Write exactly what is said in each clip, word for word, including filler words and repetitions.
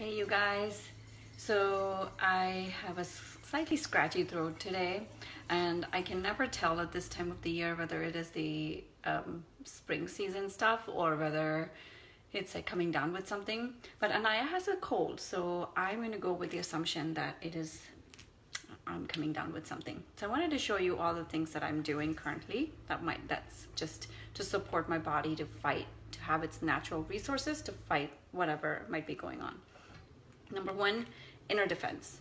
Hey you guys, so I have a slightly scratchy throat today, and I can never tell at this time of the year whether it is the um, spring season stuff or whether it's like coming down with something. But Anaya has a cold, so I'm going to go with the assumption that it is I'm coming down with something. So I wanted to show you all the things that I'm doing currently that might that's just to support my body to fight, to have its natural resources to fight whatever might be going on. Number one, Inner Defense.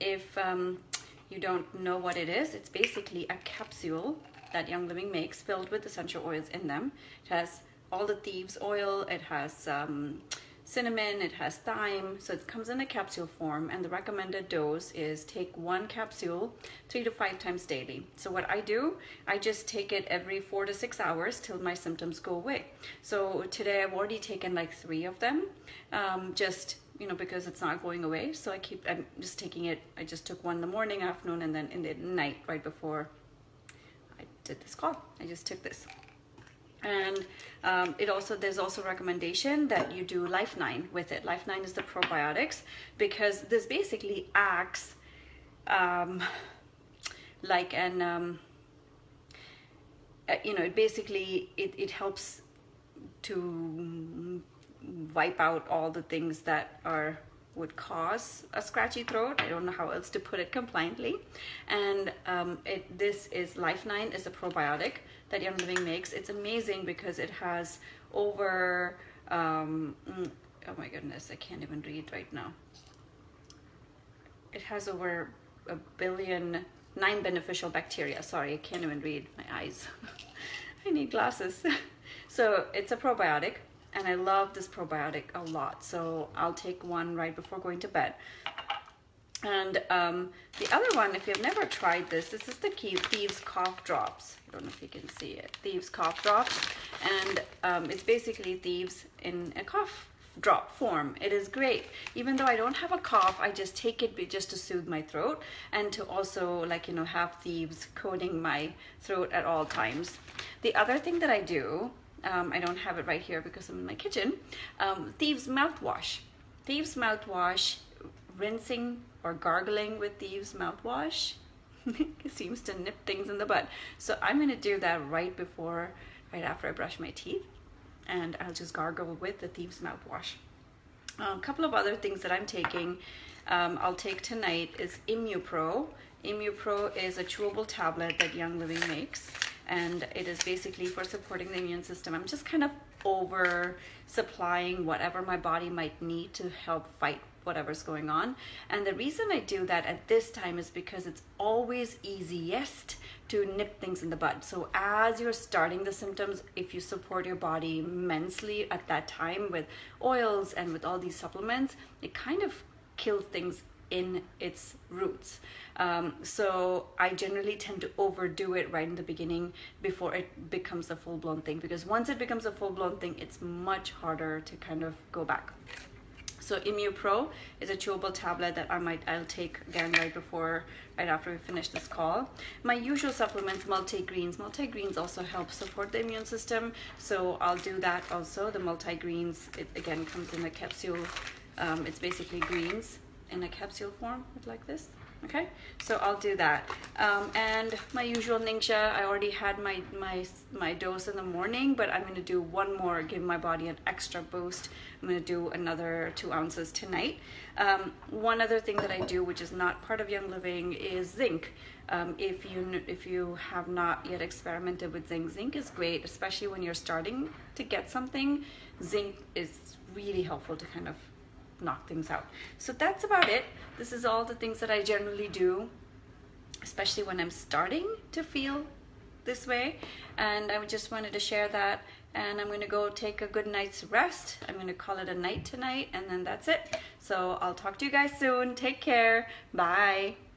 If um, you don't know what it is, it's basically a capsule that Young Living makes filled with essential oils in them. It has all the Thieves oil, it has um, cinnamon, it has thyme, so it comes in a capsule form, and the recommended dose is take one capsule three to five times daily. So what I do, I just take it every four to six hours till my symptoms go away. So today I've already taken like three of them, um, just you know, because it's not going away. So I keep, I'm just taking it. I just took one in the morning, afternoon, and then in the night right before I did this call. I just took this. And um, it also, there's also recommendation that you do Life nine with it. Life nine is the probiotics, because this basically acts um, like an, um, you know, it basically, it, it helps to wipe out all the things that are would cause a scratchy throat. I don't know how else to put it compliantly. And um, it, this is Life nine is a probiotic that Young Living makes. It's amazing because it has over, um, oh my goodness, I can't even read right now. It has over a billion, nine beneficial bacteria. Sorry, I can't even read, my eyes. I need glasses. So it's a probiotic. And I love this probiotic a lot, so I'll take one right before going to bed. And um, the other one, if you've never tried this, this is the key Thieves Cough Drops. I don't know if you can see it. Thieves Cough Drops, and um, it's basically Thieves in a cough drop form. It is great. Even though I don't have a cough, I just take it just to soothe my throat and to also, like, you know, have Thieves coating my throat at all times. The other thing that I do, Um, I don't have it right here because I'm in my kitchen, um, Thieves mouthwash. Thieves mouthwash, rinsing or gargling with Thieves mouthwash seems to nip things in the bud. So I'm going to do that right before, right after I brush my teeth, and I'll just gargle with the Thieves mouthwash. A um, couple of other things that I'm taking, um, I'll take tonight is ImmuPro. ImmuPro is a chewable tablet that Young Living makes. And it is basically for supporting the immune system. I'm just kind of over supplying whatever my body might need to help fight whatever's going on. And the reason I do that at this time is because it's always easiest to nip things in the bud. So as you're starting the symptoms, if you support your body immensely at that time with oils and with all these supplements, it kind of kills things in its roots. Um, so I generally tend to overdo it right in the beginning before it becomes a full-blown thing, because once it becomes a full-blown thing, it's much harder to kind of go back. So ImmuPro is a chewable tablet that I might, I'll take again right before, right after we finish this call. My usual supplements, multigreens. Multigreens also help support the immune system. So I'll do that also. The multigreens, it again comes in a capsule. Um, it's basically greens in a capsule form like this. Okay, so I'll do that, um, and my usual Ningxia. I already had my my my dose in the morning, but I'm gonna do one more, give my body an extra boost. I'm gonna do another two ounces tonight. Um, one other thing that I do, which is not part of Young Living, is zinc. Um, if you if you have not yet experimented with zinc, zinc is great, especially when you're starting to get something. Zinc is really helpful to kind of knock things out. So that's about it. This is all the things that I generally do, especially when I'm starting to feel this way. And I just wanted to share that. And I'm going to go take a good night's rest. I'm going to call it a night tonight, and then that's it. So I'll talk to you guys soon. Take care. Bye.